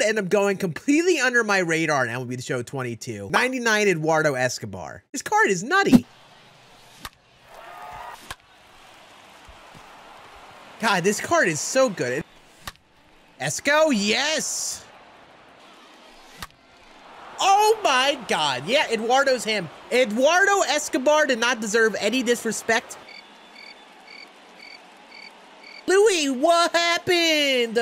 would end up going completely under my radar, and that would be the show 22. 99 Eduardo Escobar. This card is nutty. God, this card is so good. Esco, yes! Oh my God, yeah, Eduardo's him. Eduardo Escobar did not deserve any disrespect. Louis, what happened?